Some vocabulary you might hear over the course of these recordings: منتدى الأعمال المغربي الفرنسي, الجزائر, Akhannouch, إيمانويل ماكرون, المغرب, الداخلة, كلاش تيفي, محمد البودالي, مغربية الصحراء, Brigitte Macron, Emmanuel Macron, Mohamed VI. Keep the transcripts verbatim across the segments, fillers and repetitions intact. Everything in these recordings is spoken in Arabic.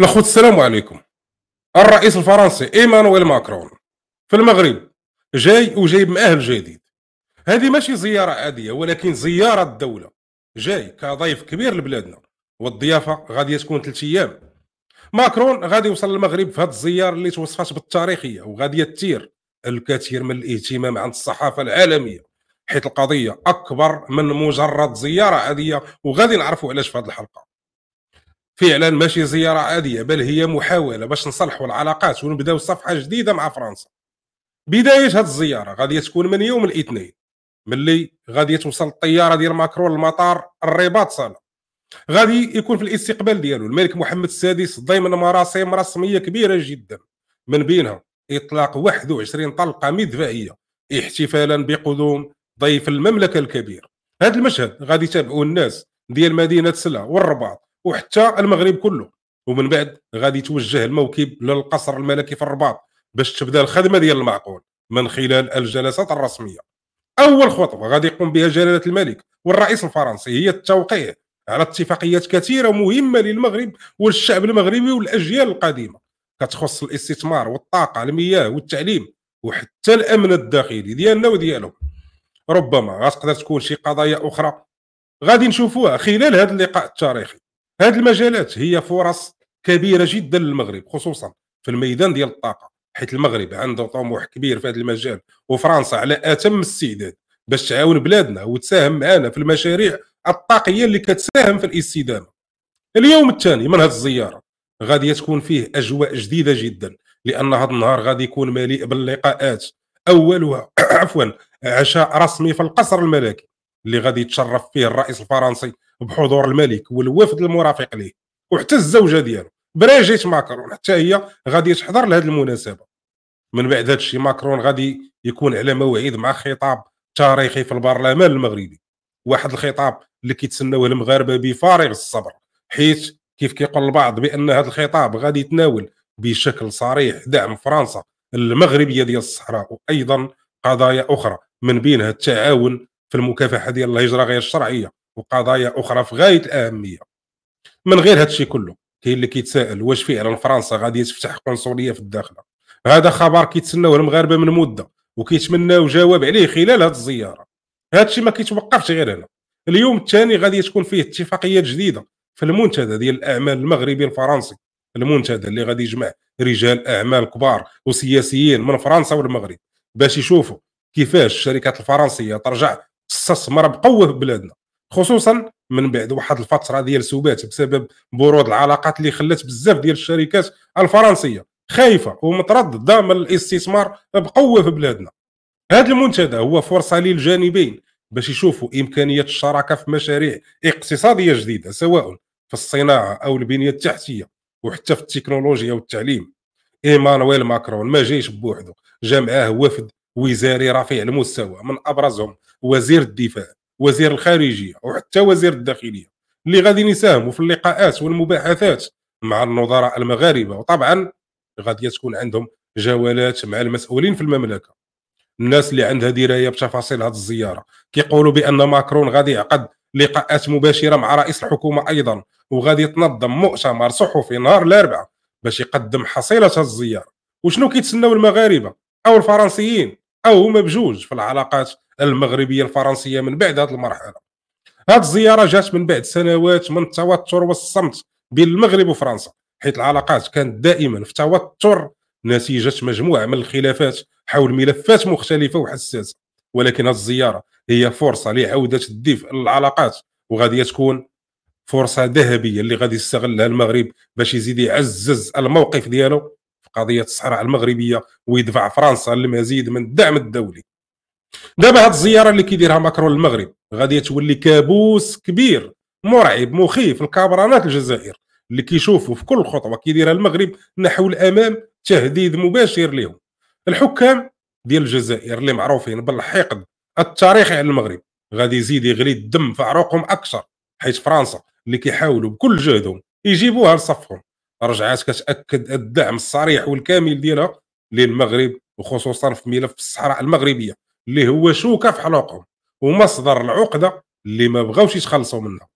الأخوت السلام عليكم. الرئيس الفرنسي إيمانويل ماكرون في المغرب جاي وجايب مؤهل جديد. هذه ماشي زيارة عادية ولكن زيارة الدولة، جاي كضيف كبير لبلادنا والضيافة غادي تكون ثلاث أيام. ماكرون غادي يوصل للمغرب في هذه الزيارة اللي توصفت بالتاريخية وغادي تثير الكثير من الاهتمام عند الصحافة العالمية، حيث القضية أكبر من مجرد زيارة عادية وغادي نعرفوا علاش في هذه الحلقة. فعلا ماشي زيارة عادية بل هي محاولة باش نصلحوا العلاقات ونبداو صفحة جديدة مع فرنسا. بداية هذه الزيارة غادي تكون من يوم الاثنين ملي غادي توصل الطيارة ديال ماكرون لمطار الرباط صالة. غادي يكون في الاستقبال ديالو الملك محمد السادس ضمن مراسم رسمية كبيرة جدا، من بينها إطلاق واحد وعشرين طلقة مدفعية احتفالا بقدوم ضيف المملكة الكبير. هذا المشهد غادي يتابعوا الناس ديال مدينة سلا والرباط وحتى المغرب كله، ومن بعد غادي توجه الموكب للقصر الملكي في الرباط باش تبدا الخدمه ديال المعقول من خلال الجلسات الرسميه. اول خطوه غادي يقوم بها جلاله الملك والرئيس الفرنسي هي التوقيع على اتفاقيات كثيره مهمه للمغرب والشعب المغربي والاجيال القديمه، كتخص الاستثمار والطاقه المياه والتعليم وحتى الامن الداخلي ديالنا وديالهم. ربما غتقدر تكون شي قضايا اخرى غادي نشوفوها خلال هذا اللقاء التاريخي. هذه المجالات هي فرص كبيرة جدا للمغرب، خصوصا في الميدان ديال الطاقة، حيث المغرب عنده طموح كبير في هذا المجال وفرنسا على أتم الاستعداد باش تعاون بلادنا وتساهم معنا في المشاريع الطاقية اللي كتساهم في الاستدامة. اليوم الثاني من هذه الزيارة غادي تكون فيه أجواء جديدة جدا، لأن هذا النهار غادي يكون مليء باللقاءات، أولها عفوا عشاء رسمي في القصر الملكي اللي غادي يتشرف فيه الرئيس الفرنسي بحضور الملك والوفد المرافق ليه وحتى الزوجه ديالو بريجيت ماكرون، حتى هي غادي تحضر لهذه المناسبه. من بعد هذا الشيء ماكرون غادي يكون على موعد مع خطاب تاريخي في البرلمان المغربي، واحد الخطاب اللي كيتسناوه المغاربه بفارغ الصبر، حيث كيف كيقول البعض بان هذا الخطاب غادي يتناول بشكل صريح دعم فرنسا المغربيه ديال الصحراء وايضا قضايا اخرى من بينها التعاون في المكافحه ديال الهجره غير الشرعيه وقضايا اخرى في غايه الاهميه. من غير هذا الشيء كله كاين اللي كيتساءل واش فعلا فرنسا غادي تفتح قنصليه في الداخله. هذا خبر كيتسناوه المغاربه من مده وكيتمناو جواب عليه خلال هذه الزياره. هذا الشيء ما كيتوقفش غير هنا. اليوم الثاني غادي تكون فيه اتفاقيات جديده في المنتدى ديال الاعمال المغربي الفرنسي، المنتدى اللي غادي يجمع رجال اعمال كبار وسياسيين من فرنسا والمغرب باش يشوفوا كيفاش الشركات الفرنسيه ترجع تستثمر بقوه في بلادنا، خصوصا من بعد واحد الفتره ديال سبات بسبب برود العلاقات اللي خلات بزاف ديال الشركات الفرنسيه خايفه ومتردده من الاستثمار بقوه في بلادنا. هذا المنتدى هو فرصه للجانبين باش يشوفوا امكانيه الشراكه في مشاريع اقتصاديه جديده سواء في الصناعه او البنيه التحتيه وحتى في التكنولوجيا والتعليم. ايمانويل ماكرون ما جايش بوحده، جا معاه وفد وزاري رفيع المستوى، من ابرزهم وزير الدفاع، وزير الخارجيه وحتى وزير الداخليه، اللي غادي يساهموا في اللقاءات والمباحثات مع النظراء المغاربه، وطبعا غادي تكون عندهم جولات مع المسؤولين في المملكه. الناس اللي عندها درايه بتفاصيل هذه الزياره كيقولوا بان ماكرون غادي يعقد لقاءات مباشره مع رئيس الحكومه ايضا، وغادي يتنظم مؤتمر صحفي نهار الاربعاء باش يقدم حصيله هذه الزياره. وشنو كيتسناو المغاربه او الفرنسيين او هما بجوج في العلاقات المغربيه الفرنسيه من بعد هذه المرحله؟ هذه الزياره جات من بعد سنوات من التوتر والصمت بين المغرب وفرنسا، حيث العلاقات كانت دائما في توتر نتيجه مجموعه من الخلافات حول ملفات مختلفه وحساسه، ولكن هذه الزياره هي فرصه لعوده الدفء للعلاقات وغادي تكون فرصه ذهبيه اللي غادي يستغلها المغرب باش يزيد يعزز الموقف ديالو في قضيه الصحراء المغربيه ويدفع فرنسا للمزيد من الدعم الدولي. دابا هاد الزياره اللي كيديرها ماكرون للمغرب غادي تولي كابوس كبير مرعب مخيف لكابرانات الجزائر اللي كيشوفوا في كل خطوه كيديرها المغرب نحو الامام تهديد مباشر لهم. الحكام ديال الجزائر اللي معروفين بالحقد التاريخي على المغرب غادي يزيد يغلي الدم في عروقهم اكثر، حيث فرنسا اللي كيحاولوا بكل جهدهم يجيبوها لصفهم رجعات كتاكد الدعم الصريح والكامل ديالها للمغرب، وخصوصا في ملف الصحراء المغربيه اللي هو شوكه في حلقهم ومصدر العقده اللي ما بغاوش يتخلصوا منها.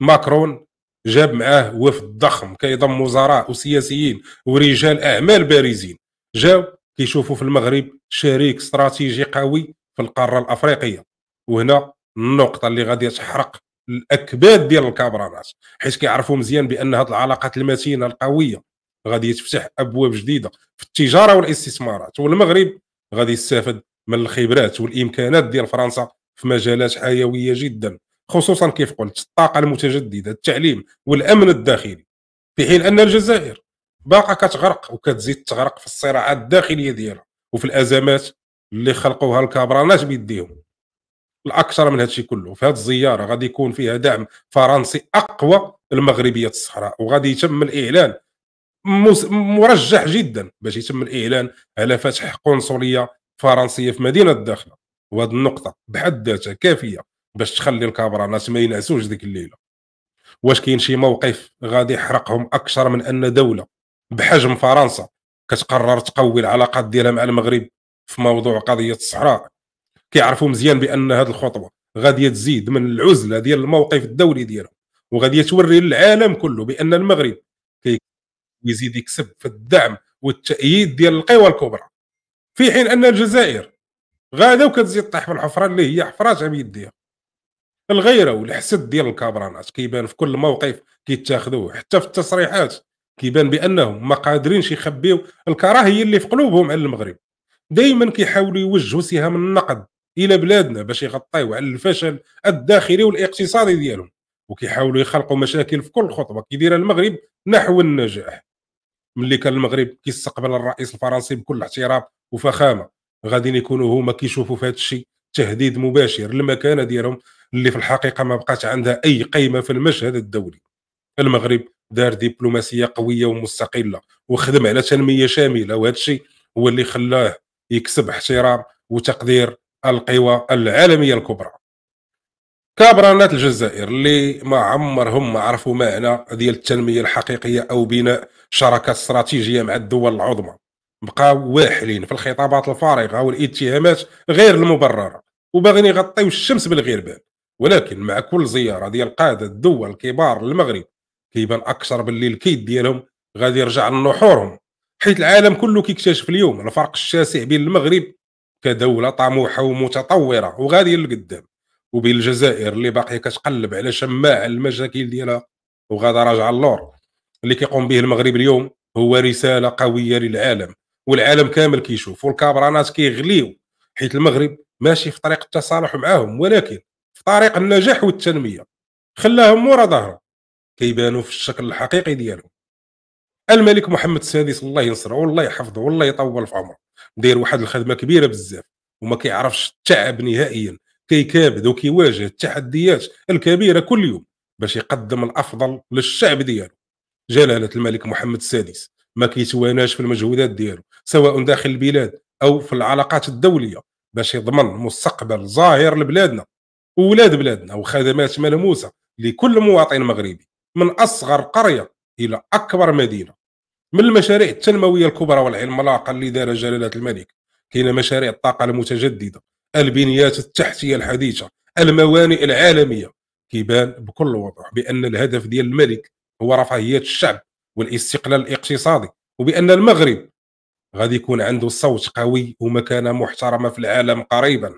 ماكرون جاب معاه وفد ضخم كيضم وزراء وسياسيين ورجال اعمال بارزين جاو كيشوفوا في المغرب شريك استراتيجي قوي في القاره الافريقيه. وهنا النقطه اللي غادي تحرق الاكباد ديال الكابرانات، حيت كيعرفوا مزيان بان هذه العلاقات المتينه القويه غادي تفتح ابواب جديده في التجاره والاستثمارات، والمغرب غادي يستافد من الخبرات والامكانات ديال فرنسا في مجالات حيويه جدا، خصوصا كيف قلت الطاقه المتجدده، التعليم والامن الداخلي، في حين ان الجزائر باقا كتغرق وكتزيد تغرق في الصراعات الداخليه ديالها وفي الازمات اللي خلقوها الكابرانات بيديهم. الاكثر من هادشي كله في هاد الزياره غادي يكون فيها دعم فرنسي اقوى لمغربيه الصحراء، وغادي يتم الاعلان مرجح جدا باش يتم الاعلان على فتح قنصليه فرنسيه في مدينه الداخله، وهاد النقطه بحد ذاتها كافيه باش تخلي الكابرانات ما ينعسوش ديك الليله. واش كاين شي موقف غادي يحرقهم اكثر من ان دوله بحجم فرنسا كتقرر تقوي العلاقات ديالها مع المغرب في موضوع قضيه الصحراء؟ كيعرفوا مزيان بان هذه الخطوه غادي تزيد من العزله ديال الموقف الدولي ديالها، وغادي توري للعالم كله بان المغرب كيزيد يكسب في الدعم والتأييد ديال القوى الكبرى، في حين ان الجزائر غاده وكتزيد طاح في الحفره اللي هي حفراتها بيديها. الغيره والحسد ديال الكابرانات كيبان في كل موقف كيتاخذوه، حتى في التصريحات كيبان بانهم ما قادرينش يخبيو الكراهيه اللي في قلوبهم على المغرب. دائما كيحاولوا يوجهوا سهام النقد الى بلادنا باش يغطيو على الفشل الداخلي والاقتصادي ديالهم، وكيحاولوا يخلقوا مشاكل في كل خطوه كيديرها المغرب نحو النجاح. ملي كان المغرب كيستقبل الرئيس الفرنسي بكل احترام وفخامه، غاديين يكونوا هما كيشوفوا في هذا الشيء تهديد مباشر للمكانه ديالهم اللي في الحقيقه ما بقات عندها اي قيمه في المشهد الدولي. المغرب دار دبلوماسيه قويه ومستقله وخدم على تنميه شامله، وهذا الشيء هو اللي خلاه يكسب احترام وتقدير القوى العالميه الكبرى. كابرانات الجزائر اللي ما عمرهم ما عرفوا معنى ديال التنميه الحقيقيه او بناء شراكات استراتيجيه مع الدول العظمى، بقاو واحلين في الخطابات الفارغه والاتهامات غير المبرره وباغيين يغطيو الشمس بالغربال. ولكن مع كل زياره ديال قاده الدول الكبار للمغرب كيبان اكثر باللي الكيد ديالهم غادي يرجع لنحورهم، حيت العالم كله كيكتشف اليوم الفرق الشاسع بين المغرب كدوله طموحه ومتطوره وغاديه للقدام وبين الجزائر اللي باقيه كتقلب على شماعه المشاكل ديالها وغادا راجعه للور. اللي كيقوم به المغرب اليوم هو رساله قويه للعالم، والعالم كامل كيشوف والكابرانات كيغليو، حيت المغرب ماشي في طريق التصالح معاهم ولكن في طريق النجاح والتنميه، خلاهم مورا ظهره كيبانوا في الشكل الحقيقي ديالهم. الملك محمد السادس الله ينصره والله يحفظه والله يطول في عمره داير واحد الخدمه كبيره بزاف وما كيعرفش التعب نهائيا، كيكابد وكيواجه التحديات الكبيره كل يوم باش يقدم الافضل للشعب ديالو. جلاله الملك محمد السادس ما كيتواناش في المجهودات ديالو سواء داخل البلاد او في العلاقات الدوليه باش يضمن مستقبل ظاهر لبلادنا وولاد بلادنا وخدمات ملموسه لكل مواطن مغربي من اصغر قريه الى اكبر مدينه. من المشاريع التنمويه الكبرى والعملاقه اللي دارها جلاله الملك كاينه مشاريع الطاقه المتجدده، البنيات التحتيه الحديثه، الموانئ العالميه. كيبان بكل وضوح بان الهدف ديال الملك هو رفاهيه الشعب والاستقلال الاقتصادي، وبان المغرب غادي يكون عنده صوت قوي ومكانه محترمه في العالم قريبا.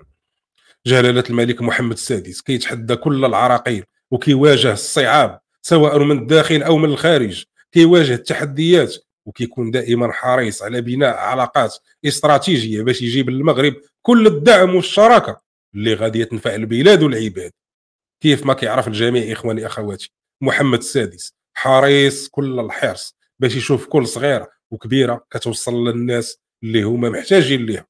جلاله الملك محمد السادس كيتحدى كل العراقيل وكيواجه الصعاب سواء من الداخل او من الخارج، كيواجه التحديات وكيكون دائما حريص على بناء علاقات استراتيجيه باش يجيب للمغرب كل الدعم والشراكه اللي غادي تنفع البلاد والعباد. كيف ما كيعرف الجميع اخواني اخواتي، محمد السادس حريص كل الحرص باش يشوف كل صغيره وكبيره كتوصل للناس اللي هما محتاجين ليها.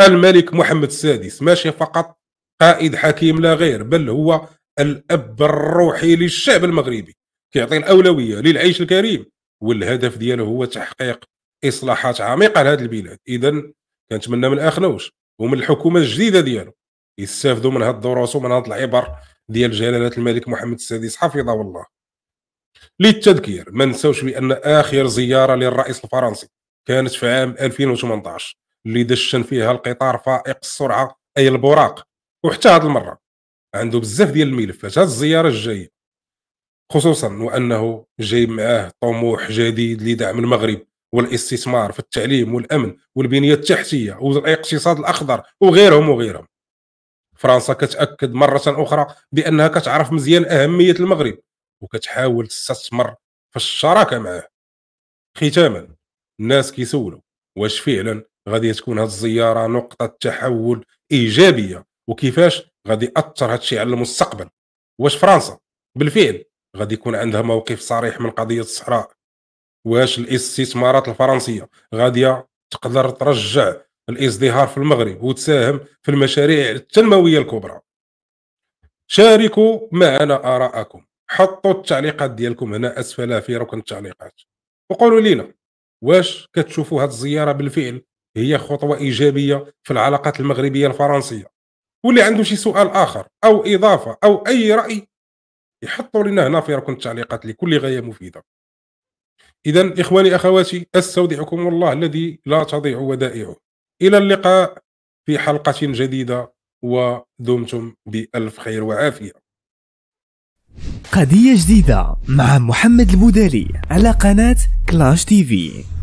الملك محمد السادس ماشي فقط قائد حكيم لا غير، بل هو الاب الروحي للشعب المغربي، كيعطي الاولويه للعيش الكريم والهدف ديالو هو تحقيق اصلاحات عميقه لهذه البلاد. اذا كنتمنى من اخنوش ومن الحكومه الجديده ديالو يستافدوا من هذه الدروس ومن هذه العبر ديال جلاله الملك محمد السادس حفظه الله. للتذكير ما نساوش بان اخر زياره للرئيس الفرنسي كانت في عام ألفين وثمانية عشر اللي دشن فيها القطار فائق السرعه اي البراق، وحتى هذه المره عنده بزاف ديال الملفات. هاد الزياره الجايه خصوصا وأنه جايب معاه طموح جديد لدعم المغرب والاستثمار في التعليم والأمن والبنية التحتية والاقتصاد الأخضر وغيرهم وغيرهم. فرنسا كتأكد مرة أخرى بأنها كتعرف مزيان أهمية المغرب وكتحاول تستثمر في الشراكة معه. ختاما، الناس كيسولوا واش فعلا غادي تكون هاد الزيارة نقطة تحول إيجابية، وكيفاش غادي يأثر هادشي على المستقبل؟ واش فرنسا بالفعل غادي يكون عندها موقف صريح من قضية الصحراء؟ واش الاستثمارات الفرنسية غادي تقدر ترجع الازدهار في المغرب وتساهم في المشاريع التنموية الكبرى؟ شاركوا معنا آراءكم، حطوا التعليقات ديالكم هنا أسفل في ركن التعليقات، وقولوا لينا واش كتشوفوا هاد الزيارة بالفعل هي خطوة إيجابية في العلاقات المغربية الفرنسية؟ واللي عنده شي سؤال آخر أو إضافة أو أي رأي يحطوا لنا هنا في ركن التعليقات لكل غاية مفيدة. إذا إخواني أخواتي، أستودعكم الله الذي لا تضيع ودائعه، إلى اللقاء في حلقة جديدة، ودمتم بألف خير وعافية. قضية جديدة مع محمد البودالي على قناة كلاش تيفي.